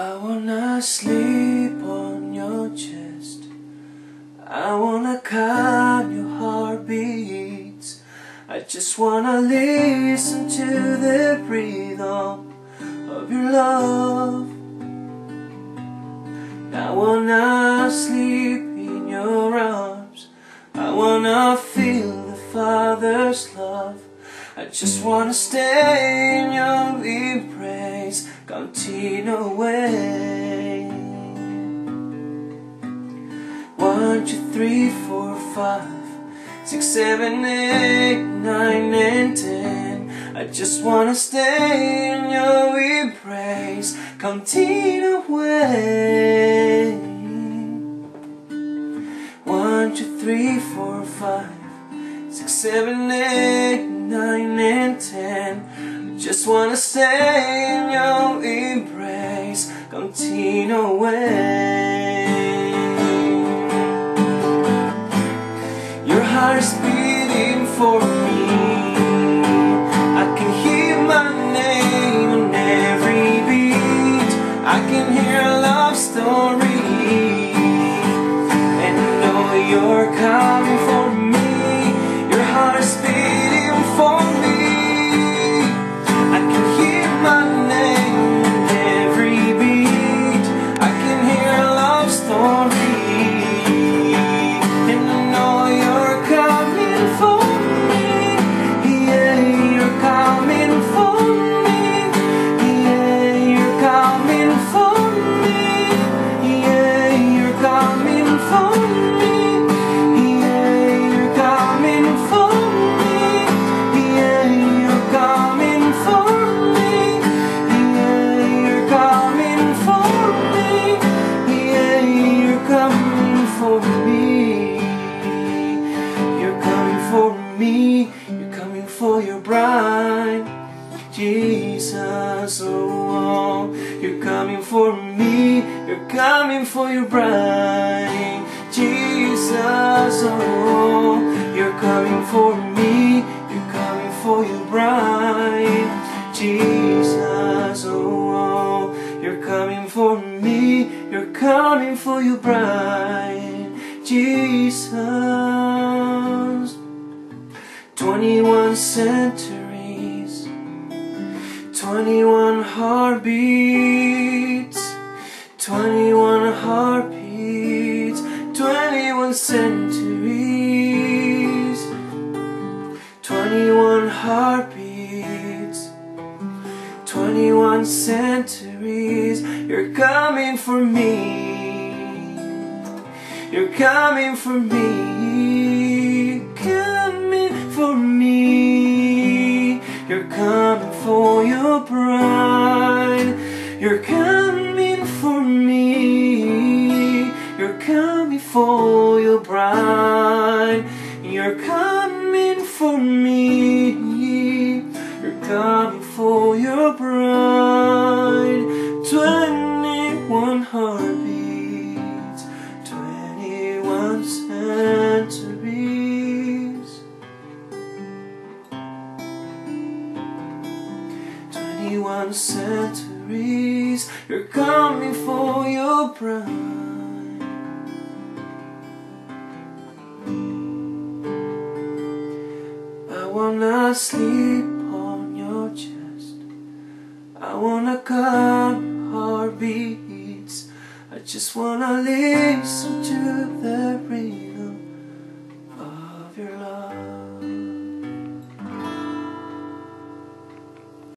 I wanna sleep on your chest, I wanna calm your heartbeats, I just wanna listen to the rhythm of your love. I wanna sleep in your arms, I wanna feel the Father's love, I just wanna stay in your embrace, continue away. 1, 2, 3, 4, 5, 6, 7, 8, 9, and 10. I just wanna stay in your embrace, continue away. 1, 2, 3, 4, 5, 6, 7, 8, 9, and 10. I just wanna stay in your embrace, continue away. Your heart is beating for me, I can hear my name on every beat, I can hear a love story, and I know you're coming for me. You're coming for your bride, Jesus, oh, oh. You're coming for me, you're coming for your bride, Jesus, oh, oh. You're coming for me, you're coming for your bride, Jesus, oh, oh. You're coming for me, you're coming for your bride, Jesus. 21 centuries, 21 heartbeats, 21 heartbeats, 21 centuries, 21 heartbeats, 21 centuries. You're coming for me, you're coming for me, for me, you're coming for your bride, you're coming for me, you're coming for your bride, you're coming for me, you're coming for your bride. 21 heartbeats, 21 centuries. Centuries, you're coming for your bride. I wanna sleep on your chest, I wanna calm your heartbeats, I just wanna listen to